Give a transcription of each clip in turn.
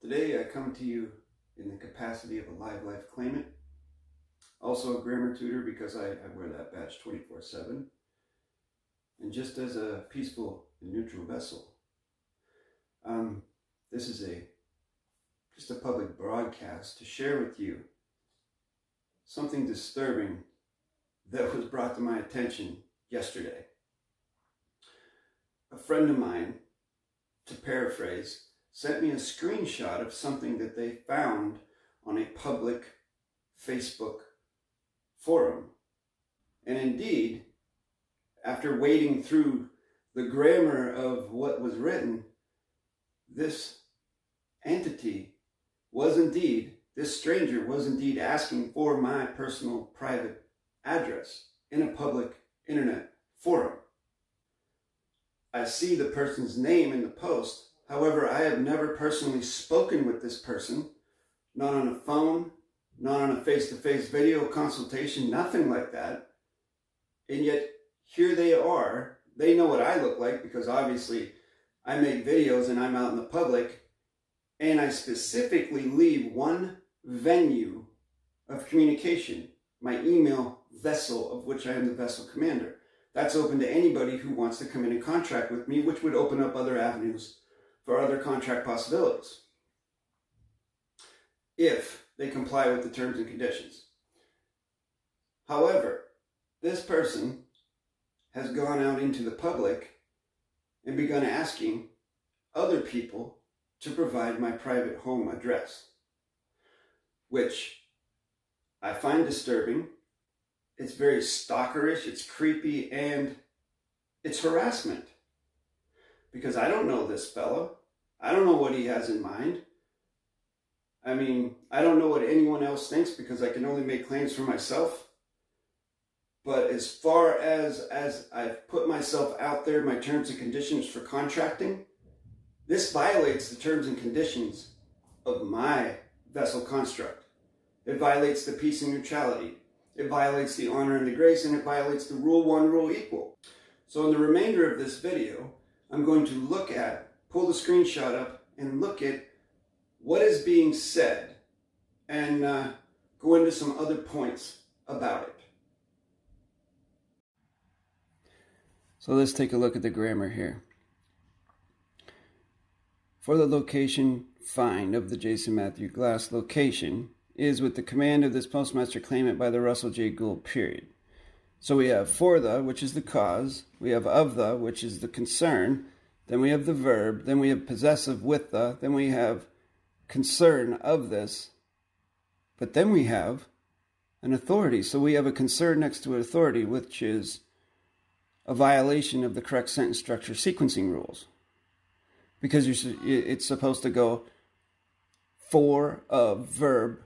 Today I come to you in the capacity of a Live Life claimant, also a grammar tutor because I wear that badge 24/7, and just as a peaceful and neutral vessel. This is just a public broadcast to share with you something disturbing that was brought to my attention yesterday. A friend of mine, to paraphrase, sent me a screenshot of something that they found on a public Facebook forum. And indeed, after wading through the grammar of what was written, this entity was indeed, this stranger was indeed asking for my personal private address in a public internet forum. I see the person's name in the post. However, I have never personally spoken with this person, not on a phone, not on a face-to-face video consultation, nothing like that. And yet, here they are. They know what I look like because obviously I make videos and I'm out in the public, and I specifically leave one venue of communication, my email vessel, of which I am the vessel commander. That's open to anybody who wants to come in and contract with me, which would open up other avenues for other contract possibilities, if they comply with the terms and conditions. However, this person has gone out into the public and begun asking other people to provide my private home address, which I find disturbing. It's very stalkerish, it's creepy, and it's harassment. Because I don't know this fellow. I don't know what he has in mind. I mean, I don't know what anyone else thinks because I can only make claims for myself. But as far as I've put myself out there, my terms and conditions for contracting, this violates the terms and conditions of my vessel construct. It violates the peace and neutrality. It violates the honor and the grace, and it violates the rule one, rule equal. So in the remainder of this video, I'm going to look at, pull the screenshot up, and look at what is being said, and go into some other points about it. So let's take a look at the grammar here. For the location find of the Jason Matthew Glass, location is with the command of this postmaster claimant by the Russell J. Gould period. So we have for the, which is the cause, we have of the, which is the concern, then we have the verb, then we have possessive with the, then we have concern of this, but then we have an authority. So we have a concern next to an authority, which is a violation of the correct sentence structure sequencing rules, because it's supposed to go for, of, verb,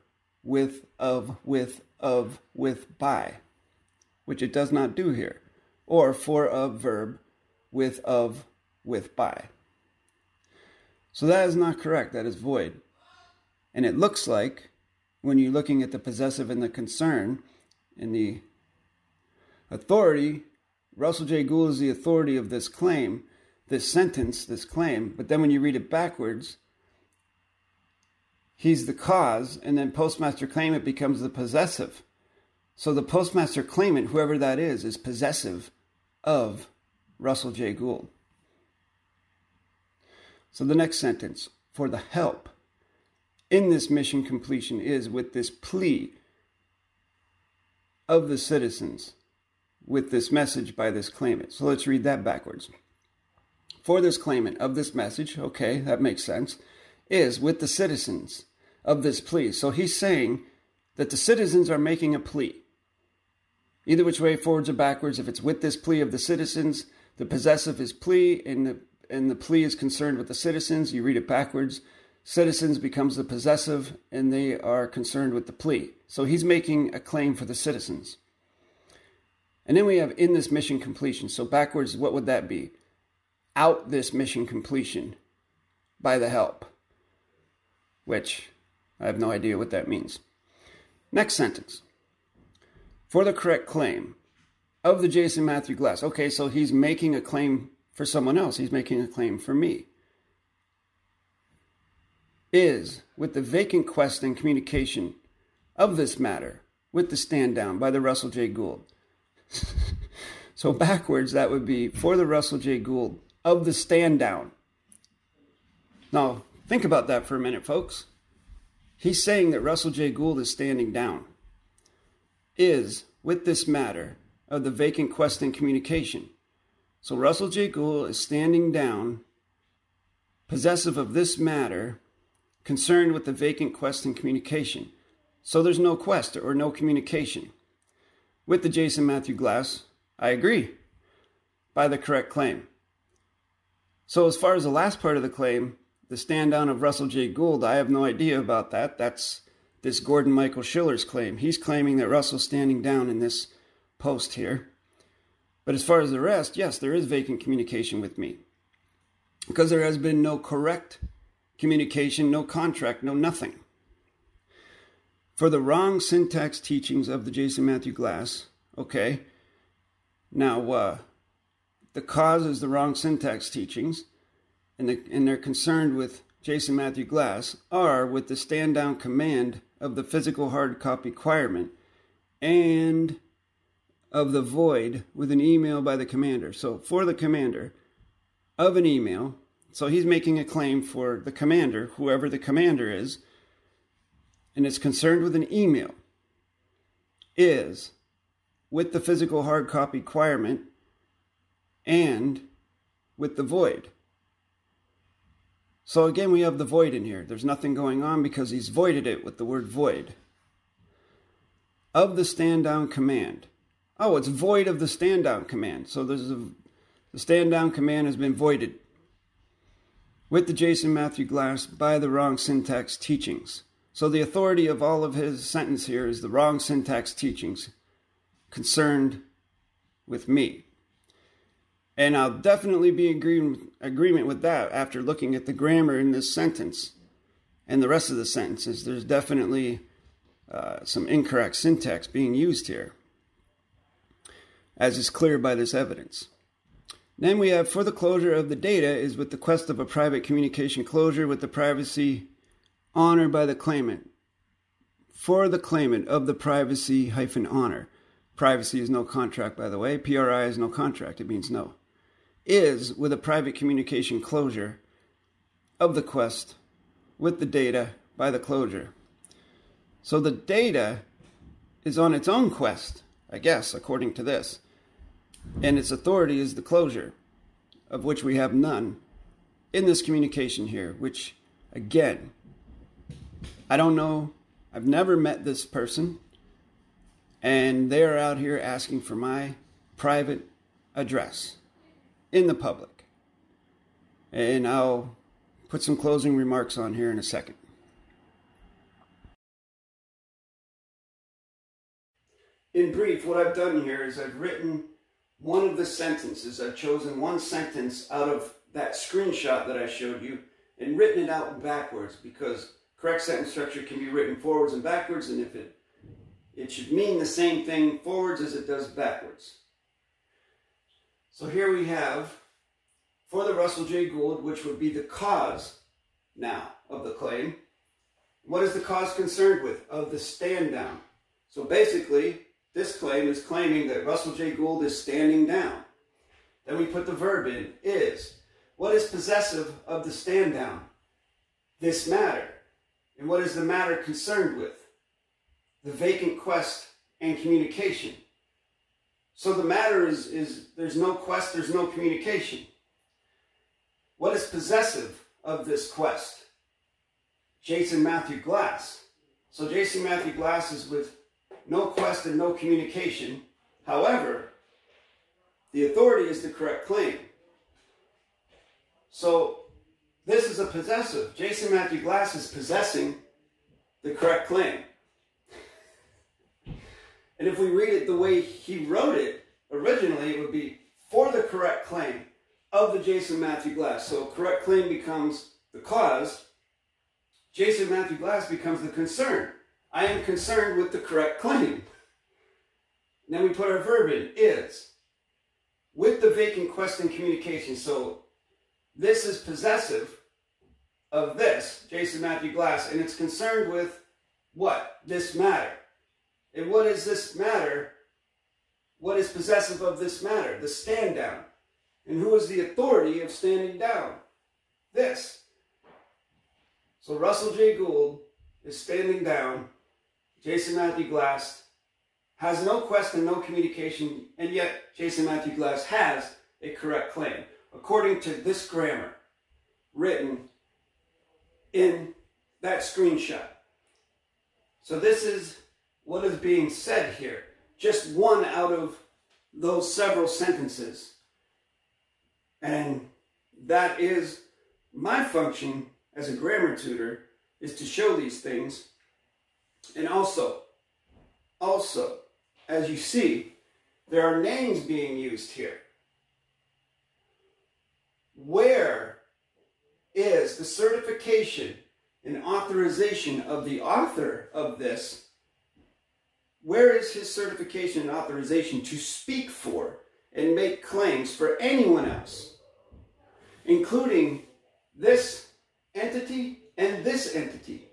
with, of, with, of, with, by, which it does not do here, or for of verb, with of, with by. So that is not correct, that is void. And it looks like, when you're looking at the possessive and the concern, and the authority, Russell J. Gould is the authority of this claim, this sentence, this claim, but then when you read it backwards, he's the cause, and then postmaster claimant becomes the possessive. So the postmaster claimant, whoever that is possessive of Russell J. Gould. So the next sentence, for the help in this mission completion is with this plea of the citizens, with this message by this claimant. So let's read that backwards. For this claimant of this message, okay, that makes sense, is with the citizens of this plea. So he's saying that the citizens are making a plea. Either which way, forwards or backwards, if it's with this plea of the citizens, the possessive is plea, and the plea is concerned with the citizens. You read it backwards. Citizens becomes the possessive, and they are concerned with the plea. So he's making a claim for the citizens. And then we have in this mission completion. So backwards, what would that be? Out this mission completion by the help, which I have no idea what that means. Next sentence, for the correct claim of the Jason Matthew Glass. Okay, so he's making a claim for someone else. He's making a claim for me. is with the vacant quest and communication of this matter with the stand down by the Russell J. Gould. So backwards, that would be for the Russell J. Gould of the stand down. Now, think about that for a minute, folks. He's saying that Russell J. Gould is standing down. Is with this matter of the vacant quest and communication. So Russell J. Gould is standing down, possessive of this matter, concerned with the vacant quest and communication. So there's no quest or no communication. With the Jason Matthew Glass, I agree by the correct claim. So as far as the last part of the claim, the stand down of Russell J. Gould, I have no idea about that. That's this Gordon Michael Schiller's claim. He's claiming that Russell's standing down in this post here. But as far as the rest, yes, there is vacant communication with me, because there has been no correct communication, no contract, no nothing. For the wrong syntax teachings of the Jason Matthew Glass, okay, now the cause is the wrong syntax teachings, and they're concerned with Jason Matthew Glass, are with the stand down command of the physical hard copy requirement and of the void with an email by the commander. So for the commander of an email, so he's making a claim for the commander, whoever the commander is, and it's concerned with an email, is with the physical hard copy requirement and with the void. So again, we have the void in here. There's nothing going on because he's voided it with the word void. Of the stand down command. Oh, it's void of the stand down command. So there's the stand down command has been voided with the Jason Matthew Glass by the wrong syntax teachings. So the authority of all of his sentence here is the wrong syntax teachings concerned with me. And I'll definitely be in agreement with that after looking at the grammar in this sentence and the rest of the sentences. There's definitely some incorrect syntax being used here, as is clear by this evidence. Then we have for the closure of the data is with the quest of a private communication closure with the privacy honor by the claimant. For the claimant of the privacy hyphen honor. Privacy is no contract, by the way. PRI is no contract. It means no. Is with a private communication closure of the quest with the data by the closure. So the data is on its own quest, I guess, according to this. And its authority is the closure, of which we have none in this communication here, which, again, I don't know. I've never met this person. And they're out here asking for my private address in the public. And I'll put some closing remarks on here in a second. In brief, what I've done here is I've written one of the sentences. I've chosen one sentence out of that screenshot that I showed you and written it out backwards, because correct sentence structure can be written forwards and backwards, and if it should mean the same thing forwards as it does backwards. So here we have for the Russell J. Gould, which would be the cause now of the claim. What is the cause concerned with? Of the stand down. So basically, this claim is claiming that Russell J. Gould is standing down. Then we put the verb in, is. What is possessive of the stand down? This matter. And what is the matter concerned with? The vacant quest and communication. So the matter is there's no quest, there's no communication. What is possessive of this quest? Jason Matthew Glass. So Jason Matthew Glass is with no quest and no communication. However, the authority is the correct claim. So this is a possessive. Jason Matthew Glass is possessing the correct claim. And if we read it the way he wrote it originally, it would be for the correct claim of the Jason Matthew Glass. So correct claim becomes the cause. Jason Matthew Glass becomes the concern. I am concerned with the correct claim. And then we put our verb in, is. With the vacant quest and communication. So this is possessive of this, Jason Matthew Glass, and it's concerned with what? This matter. And what is this matter? What is possessive of this matter? The stand down. And who is the authority of standing down? This. So Russell J. Gould is standing down. Jason Matthew Glass has no quest and no communication, and yet Jason Matthew Glass has a correct claim, according to this grammar written in that screenshot. So this is what is being said here. Just one out of those several sentences. And that is my function as a grammar tutor, is to show these things. And also, as you see, there are names being used here. Where is the certification and authorization of the author of this? Where is his certification and authorization to speak for and make claims for anyone else, including this entity and this entity?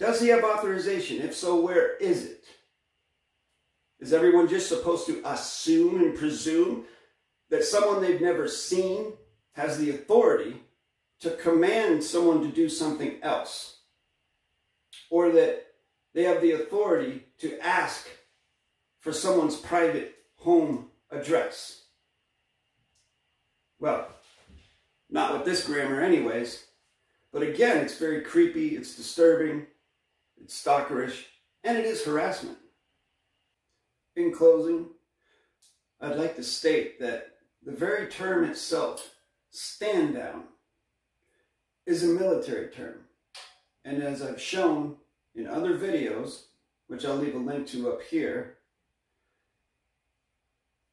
Does he have authorization? If so, where is it? Is everyone just supposed to assume and presume that someone they've never seen has the authority to command someone to do something else? Or that they have the authority to ask for someone's private home address? Well, not with this grammar anyways. But again, it's very creepy, it's disturbing, it's stalkerish, and it is harassment. In closing, I'd like to state that the very term itself, stand down, is a military term. And as I've shown in other videos, which I'll leave a link to up here,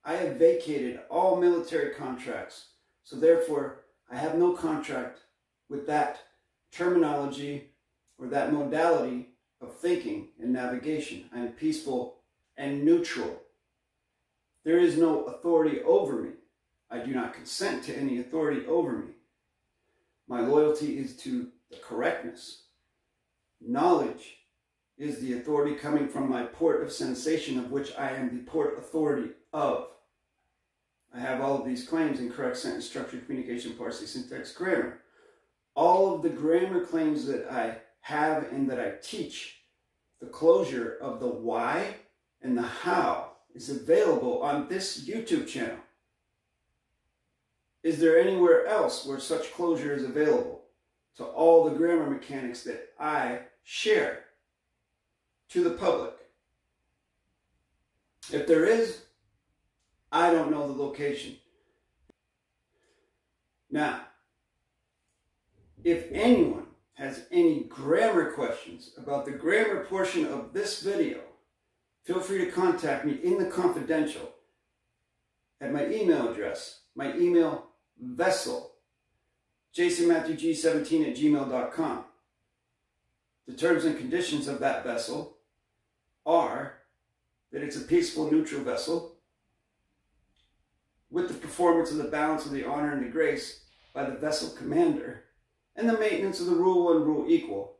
I have vacated all military contracts, so therefore I have no contract with that terminology or that modality of thinking and navigation. I am peaceful and neutral. There is no authority over me. I do not consent to any authority over me. My loyalty is to the correctness. Knowledge is the authority coming from my port of sensation, of which I am the port authority of. I have all of these claims in correct sentence structure, communication, parsing, syntax, grammar. All of the grammar claims that I have and that I teach, the closure of the why and the how is available on this YouTube channel. Is there anywhere else where such closure is available to all the grammar mechanics that I share to the public? If there is, I don't know the location. Now, if anyone has any grammar questions about the grammar portion of this video, feel free to contact me in the confidential at my email address, my email vessel, jasonmatthewg17@gmail.com. The terms and conditions of that vessel are that it's a peaceful, neutral vessel with the performance of the balance of the honor and the grace by the vessel commander, and the maintenance of the rule one, rule equal,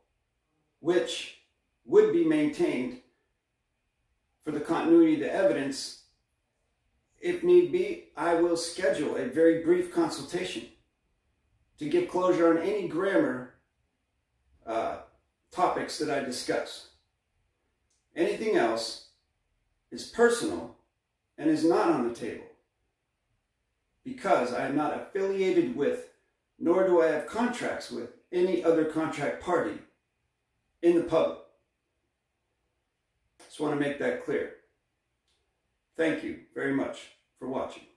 which would be maintained for the continuity of the evidence. If need be, I will schedule a very brief consultation to give closure on any grammar topics that I discuss. Anything else is personal and is not on the table, because I am not affiliated with, nor do I have contracts with, any other contract party in the public. Just want to make that clear. Thank you very much for watching.